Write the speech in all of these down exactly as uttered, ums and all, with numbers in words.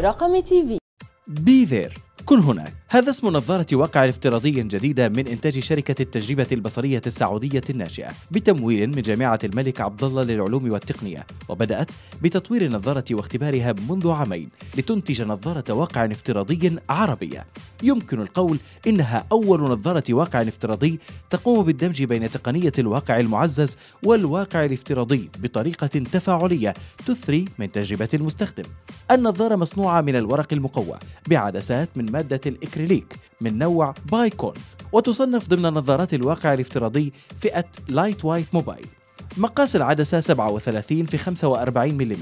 رقمي تي في. Be There، كن هناك. هذا اسم نظارة واقع افتراضي جديدة من إنتاج شركة التجربة البصرية السعودية الناشئة بتمويل من جامعة الملك عبد الله للعلوم والتقنية، وبدأت بتطوير النظارة واختبارها منذ عامين لتنتج نظارة واقع افتراضي عربية. يمكن القول إنها أول نظارة واقع افتراضي تقوم بالدمج بين تقنية الواقع المعزز والواقع الافتراضي بطريقة تفاعلية تثري من تجربة المستخدم. النظارة مصنوعة من الورق المقوى بعدسات من مادة الإكريليك من نوع باي كونز، وتصنف ضمن نظارات الواقع الافتراضي فئة لايت وايت موبايل. مقاس العدسة سبعة وثلاثين في خمسة وأربعين ملم،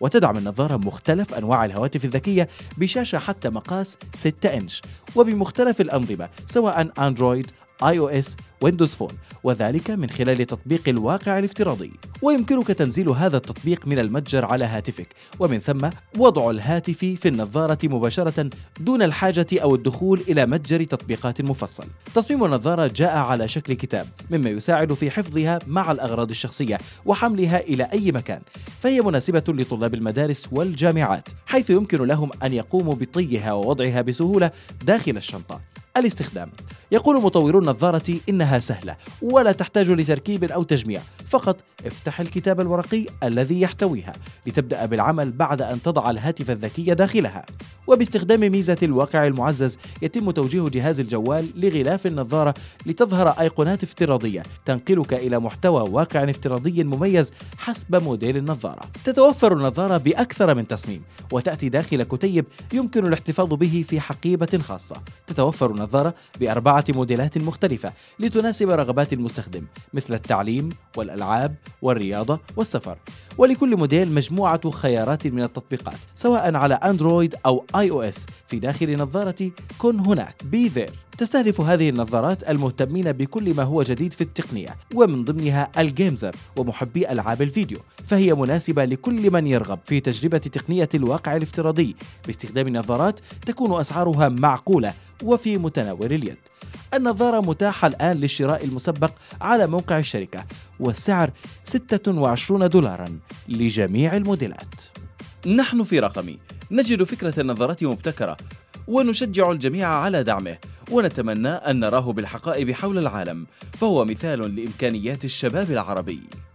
وتدعم النظارة مختلف أنواع الهواتف الذكية بشاشة حتى مقاس ستة إنش، وبمختلف الأنظمة سواء أندرويد، iOS، ويندوز فون، وذلك من خلال تطبيق الواقع الافتراضي. ويمكنك تنزيل هذا التطبيق من المتجر على هاتفك، ومن ثم وضع الهاتف في النظارة مباشرة دون الحاجة أو الدخول إلى متجر تطبيقات مفصل. تصميم النظارة جاء على شكل كتاب، مما يساعد في حفظها مع الأغراض الشخصية وحملها إلى أي مكان، فهي مناسبة لطلاب المدارس والجامعات، حيث يمكن لهم أن يقوموا بطيها ووضعها بسهولة داخل الشنطة. الاستخدام: يقول مطورو النظارة إنها سهلة ولا تحتاج لتركيب أو تجميع، فقط افتح الكتاب الورقي الذي يحتويها لتبدأ بالعمل بعد أن تضع الهاتف الذكي داخلها. وباستخدام ميزة الواقع المعزز يتم توجيه جهاز الجوال لغلاف النظارة لتظهر أيقونات افتراضية تنقلك إلى محتوى واقع افتراضي مميز حسب موديل النظارة. تتوفر النظارة بأكثر من تصميم، وتأتي داخل كتيب يمكن الاحتفاظ به في حقيبة خاصة. تتوفر النظارة بأربعة موديلات مختلفة لتناسب رغبات المستخدم مثل التعليم والألعاب والرياضة والسفر، ولكل موديل مجموعة خيارات من التطبيقات سواء على أندرويد أو iOS في داخل نظارة كن هناك Be There. تستهدف هذه النظارات المهتمين بكل ما هو جديد في التقنية، ومن ضمنها الجيمزر ومحبي ألعاب الفيديو، فهي مناسبة لكل من يرغب في تجربة تقنية الواقع الافتراضي باستخدام نظارات تكون أسعارها معقولة وفي متناول اليد. النظارة متاحة الآن للشراء المسبق على موقع الشركة، والسعر ستة وعشرين دولاراً لجميع الموديلات. نحن في رقمي نجد فكرة النظارات مبتكرة، ونشجع الجميع على دعمه، ونتمنى أن نراه بالحقائب حول العالم، فهو مثال لإمكانيات الشباب العربي.